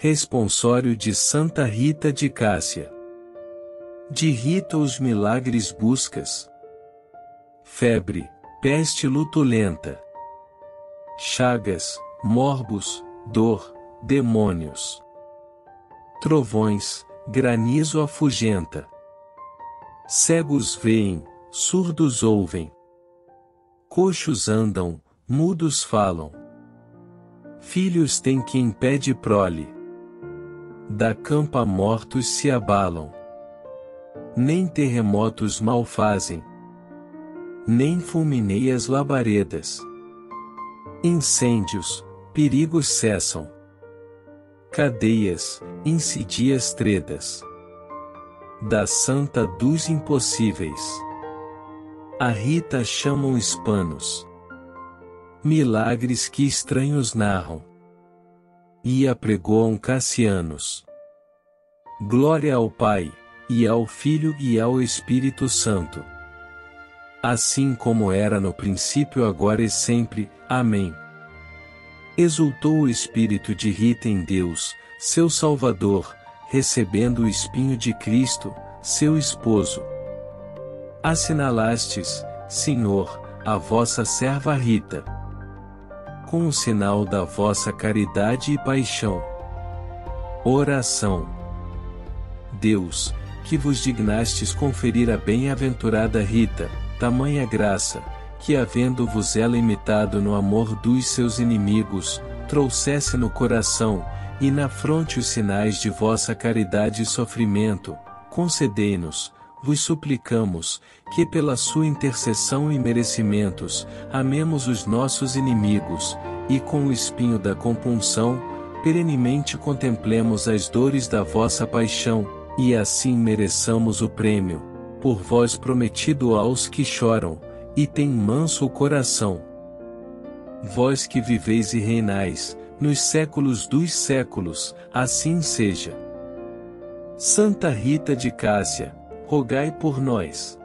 Responsório de Santa Rita de Cássia. De Rita os milagres buscas. Febre, peste lutulenta, chagas, morbos, dor, demônios, trovões, granizo afugenta. Cegos veem, surdos ouvem, coxos andam, mudos falam. Filhos têm quem pede prole, da campa mortos se abalam. Nem terremotos mal fazem, nem fulmineias labaredas. Incêndios, perigos cessam, cadeias, insidias tredas. Da santa dos impossíveis, a Rita chamam hispanos. Milagres que estranhos narram, e apregoam cassianos. Glória ao Pai, e ao Filho e ao Espírito Santo. Assim como era no princípio, agora e sempre. Amém. Exultou o espírito de Rita em Deus, seu Salvador, recebendo o espinho de Cristo, seu esposo. Assinalastes, Senhor, a vossa serva Rita, com o sinal da vossa caridade e paixão. Oração. Deus, que vos dignastes conferir a bem-aventurada Rita tamanha graça, que havendo-vos ela imitado no amor dos seus inimigos, trouxesse no coração e na fronte os sinais de vossa caridade e sofrimento, concedei-nos, vos suplicamos, que pela sua intercessão e merecimentos, amemos os nossos inimigos, e com o espinho da compunção, perenemente contemplemos as dores da vossa paixão, e assim mereçamos o prêmio, por vós prometido aos que choram, e tem manso coração. Vós que viveis e reinais, nos séculos dos séculos, assim seja. Santa Rita de Cássia, rogai por nós.